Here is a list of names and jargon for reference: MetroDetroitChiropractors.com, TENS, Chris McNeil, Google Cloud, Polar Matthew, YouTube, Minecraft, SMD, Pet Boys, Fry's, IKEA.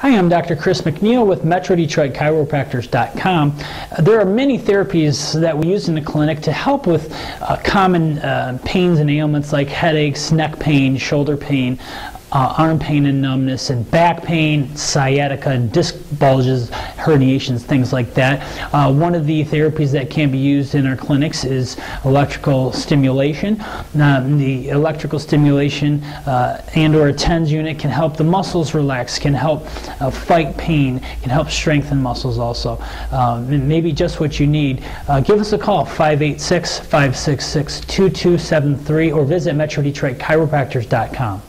Hi, I'm Dr. Chris McNeil with MetroDetroitChiropractors.com. There are many therapies that we use in the clinic to help with common pains and ailments like headaches, neck pain, shoulder pain, arm pain and numbness, and back pain, sciatica, and disc bulges, herniations, things like that. One of the therapies that can be used in our clinics is electrical stimulation. The electrical stimulation and/or a TENS unit can help the muscles relax, can help fight pain, can help strengthen muscles also. Maybe just what you need. Give us a call, 586-566-2273, or visit MetroDetroitChiropractors.com.